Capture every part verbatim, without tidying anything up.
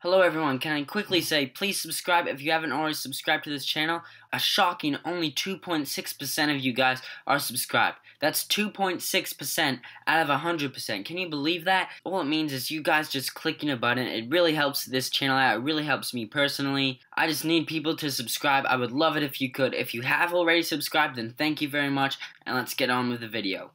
Hello everyone, can I quickly say, please subscribe if you haven't already subscribed to this channel. A shocking only two point six percent of you guys are subscribed. That's two point six percent out of one hundred percent. Can you believe that? All it means is you guys just clicking a button. It really helps this channel out. It really helps me personally. I just need people to subscribe. I would love it if you could. If you have already subscribed, then thank you very much, and let's get on with the video.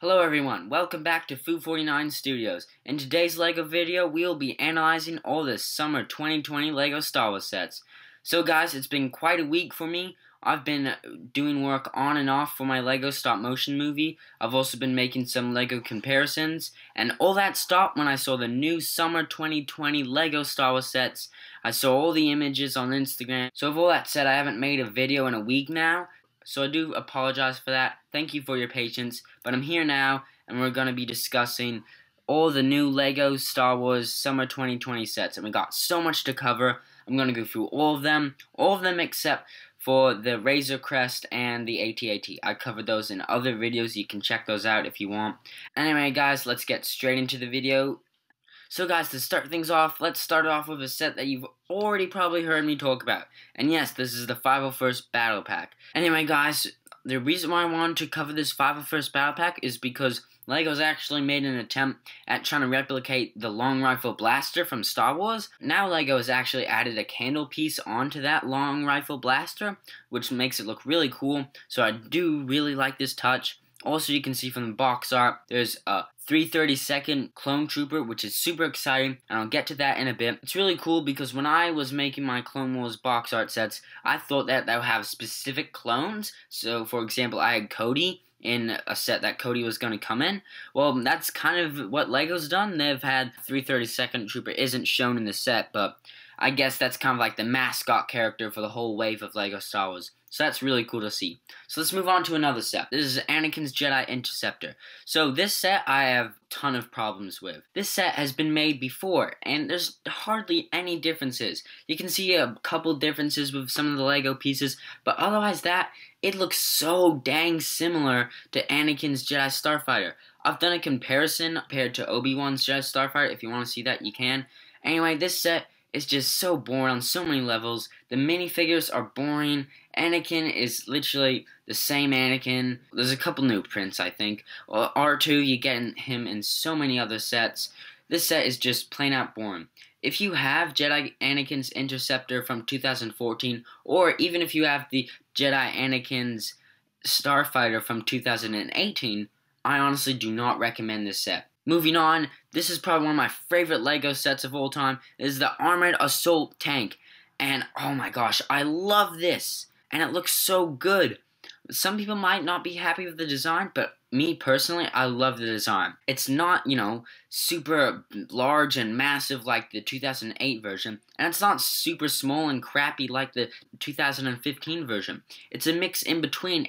Hello everyone, welcome back to Foo forty-nine Studios. In today's LEGO video, we will be analyzing all the summer twenty twenty LEGO Star Wars sets. So guys, it's been quite a week for me. I've been doing work on and off for my LEGO stop motion movie. I've also been making some LEGO comparisons. And all that stopped when I saw the new summer twenty twenty LEGO Star Wars sets. I saw all the images on Instagram. So of all that said, I haven't made a video in a week now. So I do apologize for that. Thank you for your patience. But I'm here now, and we're going to be discussing all the new LEGO Star Wars Summer twenty twenty sets. And we got so much to cover. I'm going to go through all of them. All of them except for the Razor Crest and the A T A T. I covered those in other videos. You can check those out if you want. Anyway, guys, let's get straight into the video. So guys, to start things off, let's start off with a set that you've already probably heard me talk about. And yes, this is the five oh first Battle Pack. Anyway guys, the reason why I wanted to cover this five oh first Battle Pack is because LEGO's actually made an attempt at trying to replicate the long rifle blaster from Star Wars. Now LEGO has actually added a candle piece onto that long rifle blaster, which makes it look really cool. So I do really like this touch. Also, you can see from the box art, there's a three thirty-second Clone Trooper, which is super exciting, and I'll get to that in a bit. It's really cool because when I was making my Clone Wars box art sets, I thought that they would have specific clones. So, for example, I had Cody in a set that Cody was going to come in. Well, that's kind of what LEGO's done. They've had three thirty-second Trooper isn't shown in the set, but I guess that's kind of like the mascot character for the whole wave of LEGO Star Wars. So that's really cool to see. So let's move on to another set. This is Anakin's Jedi Interceptor. So this set I have a ton of problems with. This set has been made before, and there's hardly any differences. You can see a couple differences with some of the LEGO pieces, but otherwise that, it looks so dang similar to Anakin's Jedi Starfighter. I've done a comparison compared to Obi-Wan's Jedi Starfighter. If you want to see that, you can. Anyway, this set is just so boring on so many levels. The minifigures are boring. Anakin is literally the same Anakin. There's a couple new prints, I think. R two, you get him in so many other sets. This set is just plain out boring. If you have Jedi Anakin's Interceptor from two thousand fourteen, or even if you have the Jedi Anakin's Starfighter from two thousand eighteen, I honestly do not recommend this set. Moving on, this is probably one of my favorite LEGO sets of all time. This is the Armored Assault Tank. And oh my gosh, I love this. And it looks so good. Some people might not be happy with the design, but me personally, I love the design. It's not, you know, super large and massive like the two thousand eight version, and it's not super small and crappy like the two thousand fifteen version. It's a mix in between.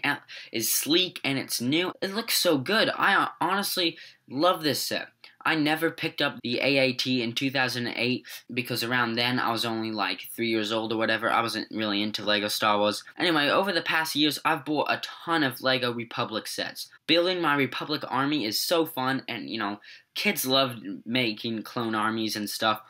It's sleek and it's new. It looks so good. I honestly love this set. I never picked up the A A T in two thousand eight because around then I was only like three years old or whatever. I wasn't really into LEGO Star Wars. Anyway, over the past years, I've bought a ton of LEGO Republic sets. Building my Republic army is so fun, and you know, kids love making clone armies and stuff,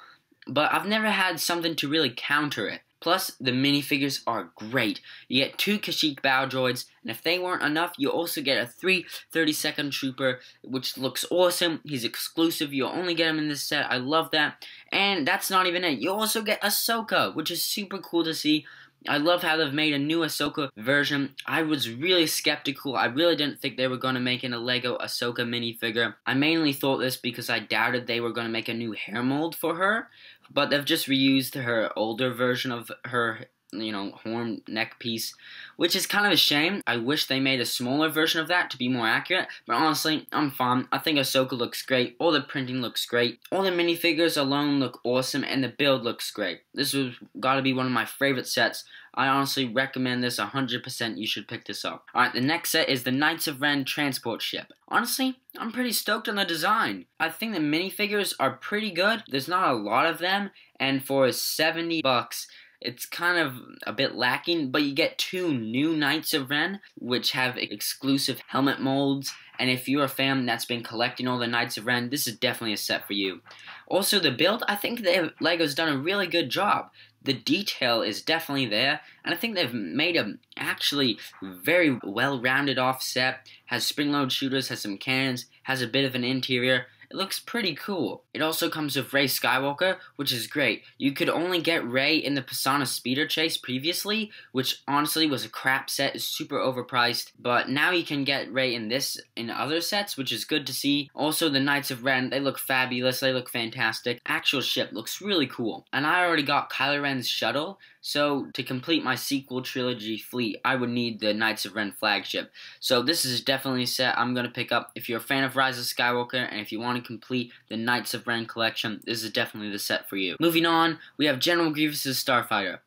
but I've never had something to really counter it. Plus, the minifigures are great. You get two Kashyyyk Bao droids, and if they weren't enough, you also get a three thirty-second Trooper, which looks awesome. He's exclusive. You'll only get him in this set. I love that. And that's not even it. You also get Ahsoka, which is super cool to see. I love how they've made a new Ahsoka version. I was really skeptical. I really didn't think they were going to make a LEGO Ahsoka minifigure. I mainly thought this because I doubted they were going to make a new hair mold for her. But they've just reused her older version of her, you know, horn neck piece, which is kind of a shame. I wish they made a smaller version of that to be more accurate, but honestly, I'm fine. I think Ahsoka looks great. All the printing looks great. All the minifigures alone look awesome, and the build looks great. This has got to be one of my favorite sets. I honestly recommend this one hundred percent. You should pick this up. Alright, the next set is the Knights of Ren transport ship. Honestly, I'm pretty stoked on the design. I think the minifigures are pretty good. There's not a lot of them, and for seventy bucks, It's kind of a bit lacking, but you get two new Knights of Ren, which have exclusive helmet molds, and if you're a fan that's been collecting all the Knights of Ren, this is definitely a set for you. Also, the build, I think they've, LEGO's done a really good job. The detail is definitely there, and I think they've made a actually very well-rounded off set. Has spring-load shooters, has some cannons, has a bit of an interior. It looks pretty cool. It also comes with Rey Skywalker, which is great. You could only get Rey in the Pisana Speeder Chase previously, which honestly was a crap set, super overpriced, but now you can get Rey in this in other sets, which is good to see. Also, the Knights of Ren, they look fabulous, they look fantastic. Actual ship looks really cool. And I already got Kylo Ren's shuttle, so to complete my sequel trilogy fleet, I would need the Knights of Ren flagship. So this is definitely a set I'm going to pick up. If you're a fan of Rise of Skywalker, and if you want to complete the Knights of Ren collection, this is definitely the set for you. Moving on, we have General Grievous' Starfighter.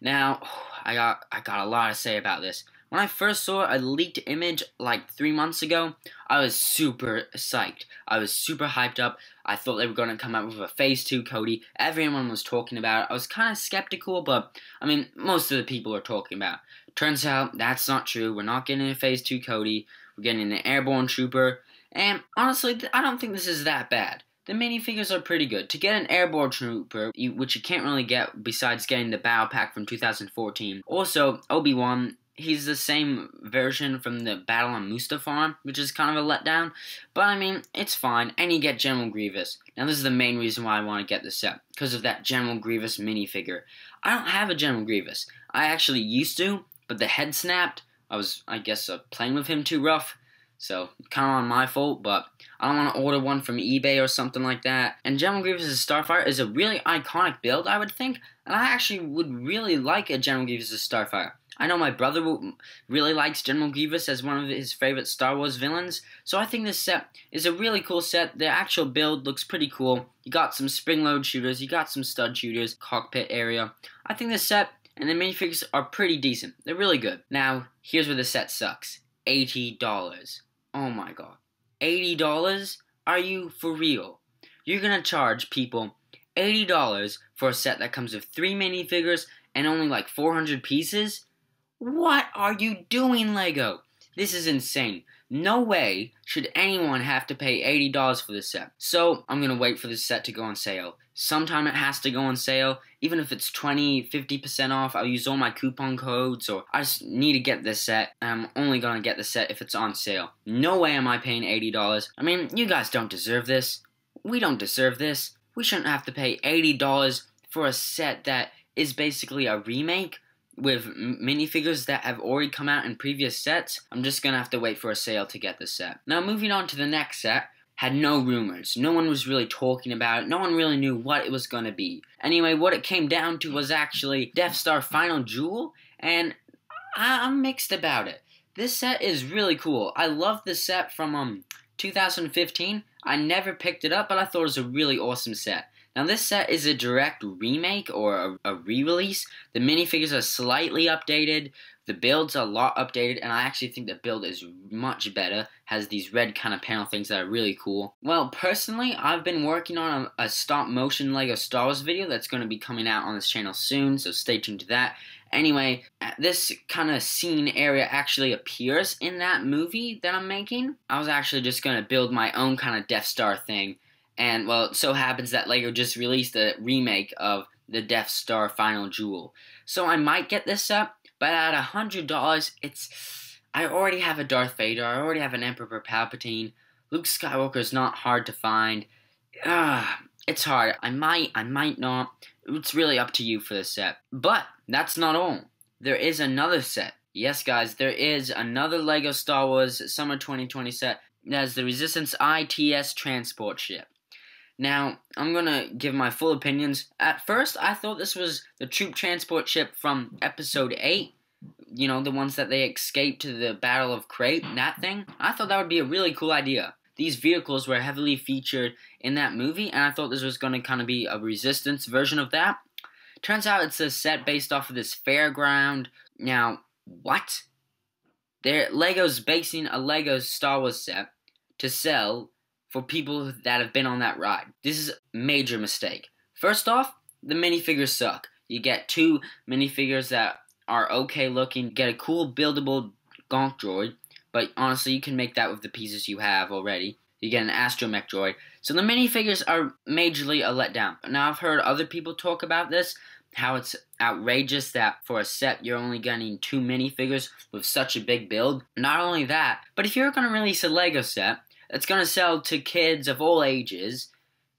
Now, I got I got a lot to say about this. When I first saw a leaked image like three months ago, I was super psyched. I was super hyped up. I thought they were going to come out with a Phase two Cody. Everyone was talking about it. I was kind of skeptical, but, I mean, most of the people are talking about it. Turns out, that's not true. We're not getting a Phase two Cody. We're getting an Airborne Trooper. And, honestly, I don't think this is that bad. The minifigures are pretty good. To get an Airborne Trooper, you, which you can't really get besides getting the Battle Pack from two thousand fourteen. Also, Obi-Wan, he's the same version from the Battle on Mustafar, which is kind of a letdown. But, I mean, it's fine. And you get General Grievous. Now, this is the main reason why I want to get this set, because of that General Grievous minifigure. I don't have a General Grievous. I actually used to, but the head snapped. I was, I guess, uh, playing with him too rough. So, kind of on my fault, but I don't want to order one from eBay or something like that. And General Grievous' Starfighter is a really iconic build, I would think. And I actually would really like a General Grievous' Starfighter. I know my brother really likes General Grievous as one of his favorite Star Wars villains, so I think this set is a really cool set. The actual build looks pretty cool. You got some spring-load shooters, you got some stud shooters, cockpit area. I think this set and the minifigs are pretty decent. They're really good. Now, here's where the set sucks. eighty dollars. Oh my god. eighty dollars? Are you for real? You're gonna charge people eighty dollars for a set that comes with three minifigures and only like four hundred pieces? What are you doing, LEGO? This is insane. No way should anyone have to pay eighty dollars for this set. So, I'm gonna wait for this set to go on sale. Sometime it has to go on sale. Even if it's twenty, fifty percent off, I'll use all my coupon codes, or I just need to get this set. I'm only gonna get the set if it's on sale. No way am I paying eighty dollars. I mean, you guys don't deserve this. We don't deserve this. We shouldn't have to pay eighty dollars for a set that is basically a remake with minifigures that have already come out in previous sets. I'm just gonna have to wait for a sale to get this set. Now, moving on to the next set, had no rumors. No one was really talking about it. No one really knew what it was gonna be. Anyway, what it came down to was actually Death Star Final Duel, and I I'm mixed about it. This set is really cool. I love this set from um two thousand fifteen. I never picked it up, but I thought it was a really awesome set. Now, this set is a direct remake or a, a re-release. The minifigures are slightly updated. The build's a lot updated, and I actually think the build is much better. Has these red kind of panel things that are really cool. Well, personally, I've been working on a, a stop-motion LEGO Star Wars video that's going to be coming out on this channel soon, so stay tuned to that. Anyway, this kind of scene area actually appears in that movie that I'm making. I was actually just going to build my own kind of Death Star thing. And, well, it so happens that LEGO just released a remake of the Death Star Final Duel. So I might get this up, but at one hundred dollars, it's... I already have a Darth Vader, I already have an Emperor Palpatine. Luke Skywalker is not hard to find. Ugh, it's hard. I might, I might not. It's really up to you for this set. But that's not all. There is another set. Yes, guys, there is another LEGO Star Wars Summer twenty twenty set. That's the Resistance I T S transport ship. Now, I'm going to give my full opinions. At first, I thought this was the troop transport ship from Episode eight. You know, the ones that they escaped to the Battle of Crait, that thing. I thought that would be a really cool idea. These vehicles were heavily featured in that movie, and I thought this was going to kind of be a Resistance version of that. Turns out it's a set based off of this fairground. Now, what? They're, LEGO's basing a LEGO Star Wars set to sell for people that have been on that ride. This is a major mistake. First off, the minifigures suck. You get two minifigures that are okay looking. You get a cool buildable gonk droid, but honestly you can make that with the pieces you have already. You get an astromech droid. So the minifigures are majorly a letdown. Now I've heard other people talk about this, how it's outrageous that for a set you're only getting two minifigures with such a big build. Not only that, but if you're going to release a Lego set that's going to sell to kids of all ages,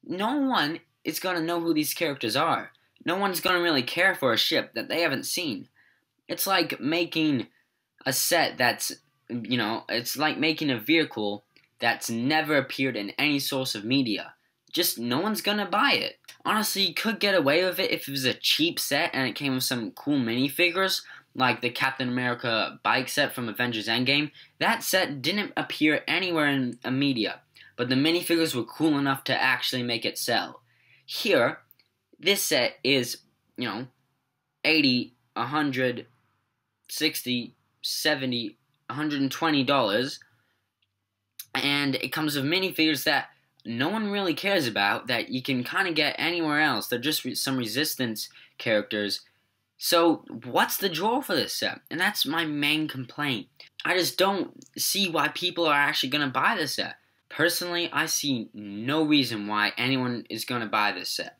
no one is going to know who these characters are. No one's going to really care for a ship that they haven't seen. It's like making a set that's, you know, it's like making a vehicle that's never appeared in any source of media. Just no one's gonna buy it. Honestly, you could get away with it if it was a cheap set and it came with some cool minifigures, like the Captain America bike set from Avengers Endgame. That set didn't appear anywhere in a media, but the minifigures were cool enough to actually make it sell. Here, this set is, you know, eighty, a hundred, sixty, seventy, a hundred twenty dollars, and it comes with minifigures that no one really cares about, that you can kind of get anywhere else. They're just re some resistance characters. So what's the draw for this set? And that's my main complaint. I just don't see why people are actually going to buy this set. Personally, I see no reason why anyone is going to buy this set.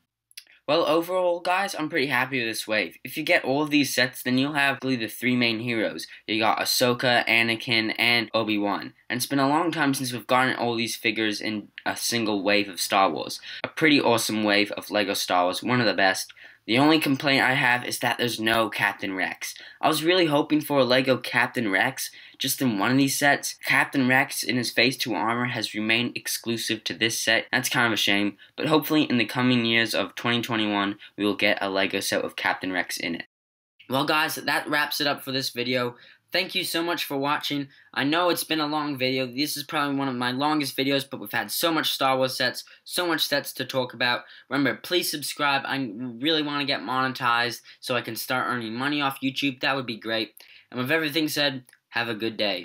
Well, overall, guys, I'm pretty happy with this wave. If you get all of these sets, then you'll have really the three main heroes. You got Ahsoka, Anakin, and Obi-Wan. And it's been a long time since we've gotten all these figures in a single wave of Star Wars. A pretty awesome wave of Lego Star Wars, one of the best. The only complaint I have is that there's no Captain Rex. I was really hoping for a Lego Captain Rex just in one of these sets. Captain Rex in his Phase two armor has remained exclusive to this set. That's kind of a shame, but hopefully in the coming years of twenty twenty-one, we will get a Lego set with Captain Rex in it. Well guys, that wraps it up for this video. Thank you so much for watching. I know it's been a long video. This is probably one of my longest videos, but we've had so much Star Wars sets, so much sets to talk about. Remember, please subscribe. I really want to get monetized so I can start earning money off YouTube. That would be great. And with everything said, have a good day.